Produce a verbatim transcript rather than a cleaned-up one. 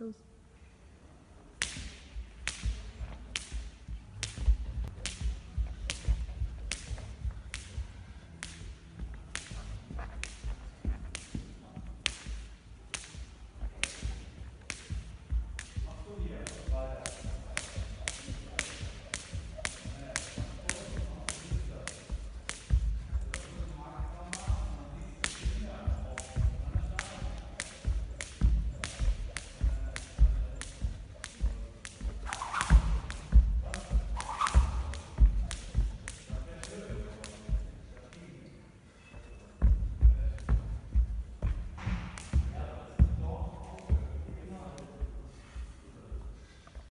Those